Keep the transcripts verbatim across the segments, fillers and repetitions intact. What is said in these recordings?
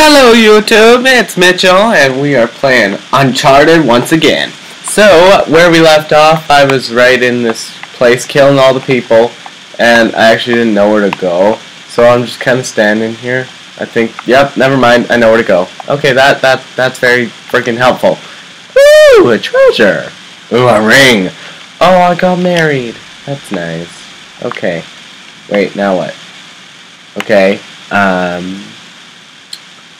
Hello YouTube, it's Mitchell, and we are playing Uncharted once again. So, where we left off, I was right in this place killing all the people, and I actually didn't know where to go, so I'm just kind of standing here. I think, yep, never mind, I know where to go. Okay, that, that, that's very freaking helpful. Ooh, a treasure! Ooh, a ring! Oh, I got married! That's nice. Okay. Wait, now what? Okay, um...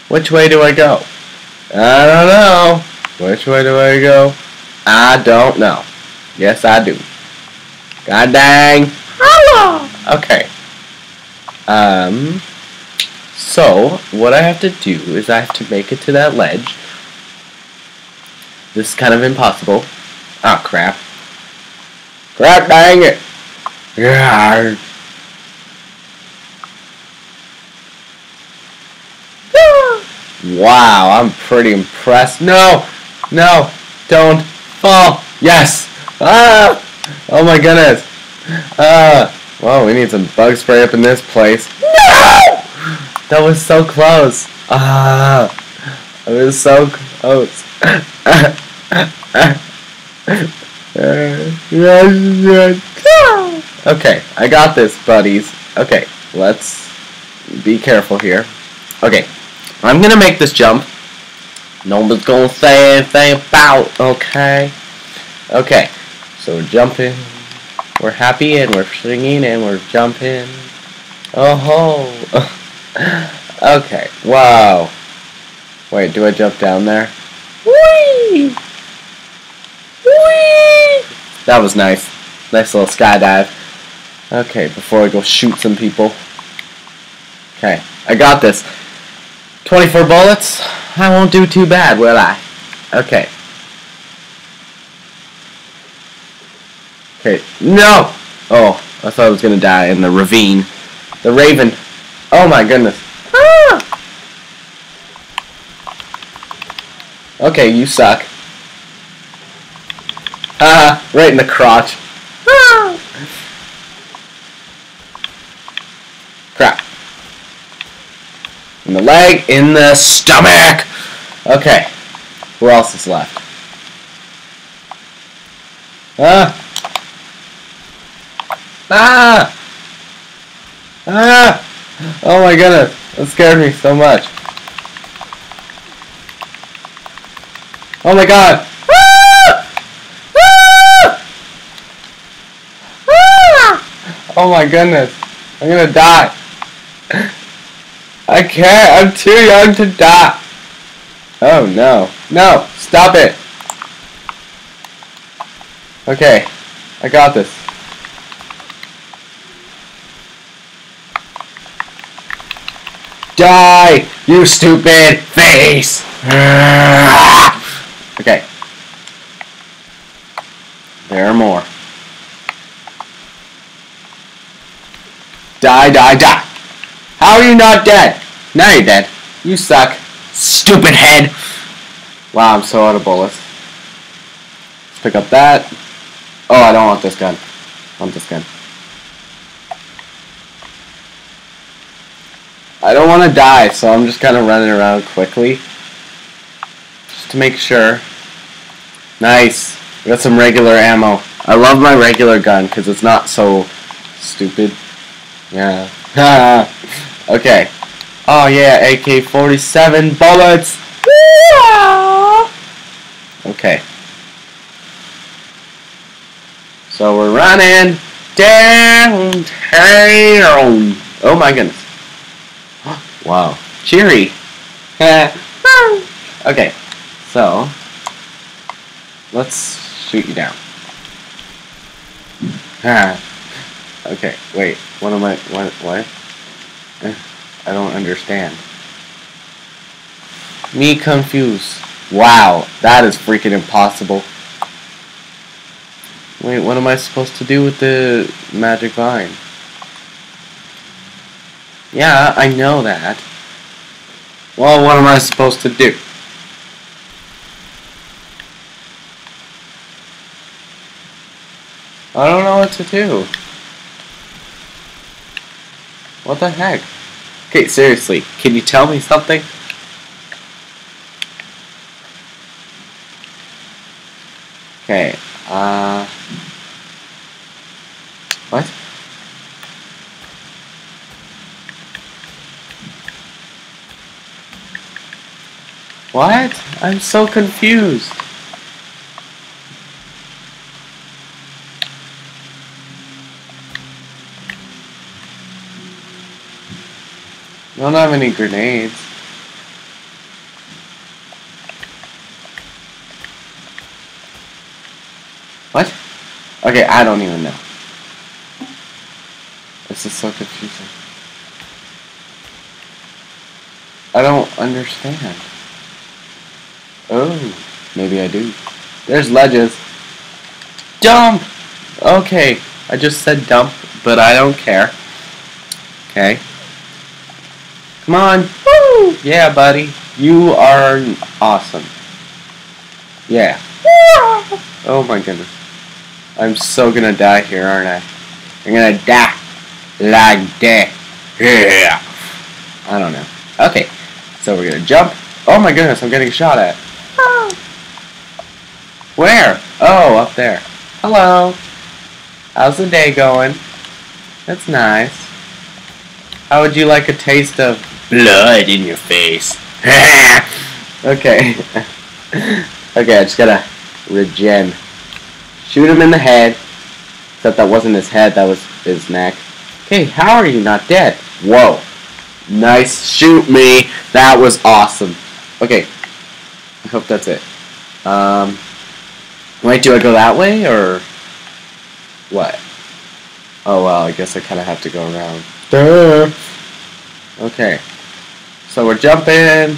which way do I go? I don't know. Which way do I go? I don't know. Yes, I do. God dang. Hello. Okay. Um. So, what I have to do is I have to make it to that ledge. This is kind of impossible. Oh, crap. Crap, dang it. Yeah. Wow, I'm pretty impressed. No! No! Don't fall! Yes! Ah! Oh my goodness! Uh, well, we need some bug spray up in this place. No! That was so close. Ah! It was so close. Okay, I got this, buddies. Okay, let's be careful here. Okay. I'm gonna make this jump. No one's gonna say anything about, okay? Okay, so we're jumping. We're happy and we're singing and we're jumping. Oh ho! Okay, wow. Wait, do I jump down there? Whee! Whee! That was nice. Nice little skydive. Okay, before I go shoot some people. Okay, I got this. twenty-four bullets? I won't do too bad, will I? Okay. Okay. No! Oh, I thought I was gonna die in the ravine. The raven. Oh my goodness. Ah! Okay, you suck. Ah! Right in the crotch. Ah! Crap. In the leg, in the stomach! Okay. Who else is left? Ah! Ah! Ah! Oh my goodness, that scared me so much. Oh my god! Ah! Ah! Ah! Oh my goodness, I'm gonna die. I can't, I'm too young to die. Oh no. No, stop it. Okay, I got this. Die, you stupid face. Okay. There are more. Die, die, die. How are you not dead? Now you're dead. You suck. Stupid head. Wow, I'm so out of bullets. Let's pick up that. Oh, I don't want this gun. I want this gun. I don't want to die, so I'm just kind of running around quickly. Just to make sure. Nice. We got some regular ammo. I love my regular gun, because it's not so stupid. Yeah. Okay. Oh yeah, A K forty-seven bullets! Yeah! Okay. So we're running downtown. Oh my goodness. Wow. Cheery. Okay. So, let's shoot you down. Okay, wait. What am I... What? What? I don't understand. Me confused. Wow, that is freaking impossible. Wait, what am I supposed to do with the magic vine? Yeah, I know that. Well, what am I supposed to do? I don't know what to do. What the heck? Okay, seriously, can you tell me something? Okay, uh... what? What? I'm so confused. I don't have any grenades. What? Okay, I don't even know. This is so confusing. I don't understand. Oh, maybe I do. There's ledges. Dump! Okay, I just said dump, but I don't care. Okay. Come on. Woo! Yeah, buddy. You are awesome. Yeah. Oh my goodness. I'm so gonna die here, aren't I? I'm gonna die like that. Yeah. I don't know. Okay. So we're gonna jump. Oh my goodness, I'm getting shot at. Oh. Where? Oh, up there. Hello. How's the day going? That's nice. How would you like a taste of blood in your face? Okay. Okay, I just gotta regen. Shoot him in the head. Except that wasn't his head, that was his neck. Okay, how are you not dead? Whoa. Nice, shoot me. That was awesome. Okay. I hope that's it. Um, wait, do I go that way, or what? Oh, well, I guess I kind of have to go around. Duh. Okay. So we're jumping.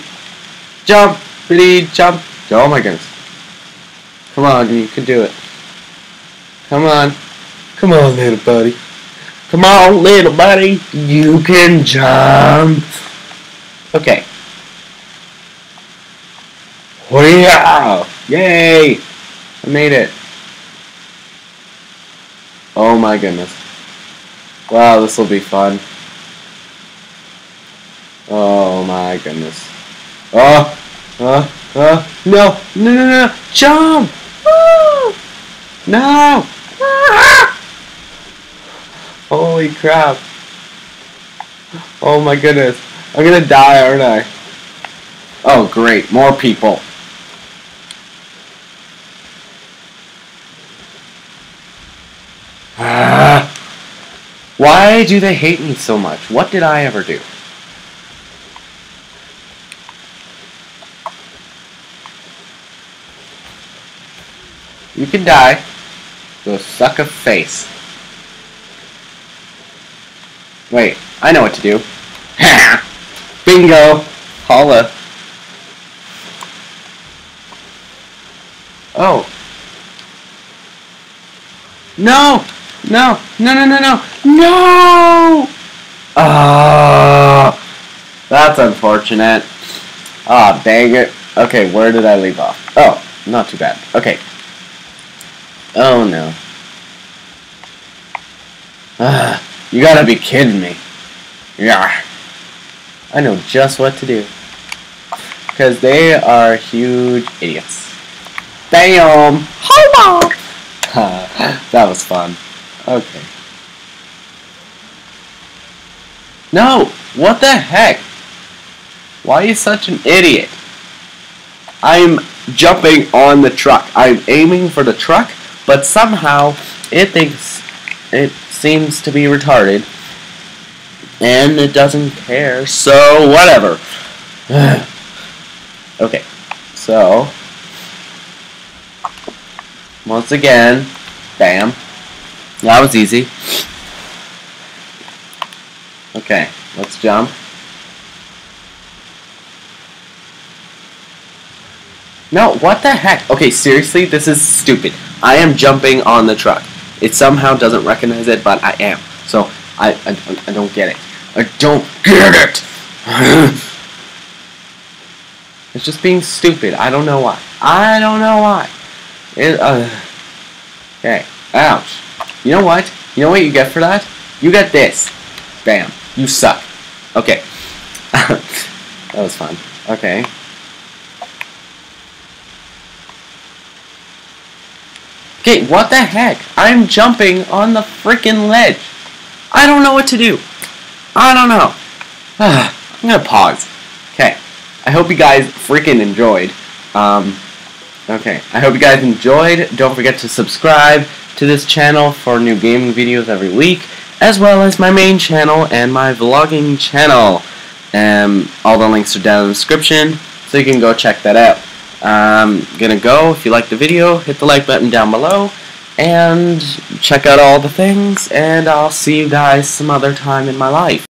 Jump, pretty jump. Oh, my goodness. Come on, you can do it. Come on. Come on, little buddy. Come on, little buddy. You can jump. Okay. Wow. Yay. I made it. Oh, my goodness. Wow, this will be fun. Oh, my goodness. Oh. Oh. Uh, no, no, no, no, jump! Woo! No! Ah! Holy crap. Oh my goodness. I'm gonna die, aren't I? Oh, great. More people. Ah. Why do they hate me so much? What did I ever do? You can die. Go suck a face. Wait, I know what to do. Ha! Bingo! Holla. Oh. No! No! No, no, no, no! No! Ah! Oh, that's unfortunate. Ah, oh, dang it. Okay, where did I leave off? Oh, not too bad. Okay. Oh no. Ah, you gotta be kidding me. Yeah. I know just what to do. Because they are huge idiots. Damn! Hello! That was fun. Okay. No! What the heck? Why are you such an idiot? I'm jumping on the truck. I'm aiming for the truck. But somehow, it thinks, it seems to be retarded, and it doesn't care, so whatever. Okay, so, once again, bam, that was easy. Okay, let's jump. No, what the heck? Okay, seriously, this is stupid. I am jumping on the truck. It somehow doesn't recognize it, but I am. So, I, I, I don't get it. I don't get it! It's just being stupid. I don't know why. I don't know why. It, uh... Okay. Ouch. You know what? You know what you get for that? You get this. Bam. You suck. Okay. That was fun. Okay. Okay, what the heck? I'm jumping on the freaking ledge. I don't know what to do. I don't know. I'm gonna pause. Okay. I hope you guys freaking enjoyed. Um, okay. I hope you guys enjoyed. Don't forget to subscribe to this channel for new gaming videos every week, as well as my main channel and my vlogging channel. Um, all the links are down in the description, so you can go check that out. I'm gonna go. If you liked the video, hit the like button down below, and check out all the things, and I'll see you guys some other time in my life.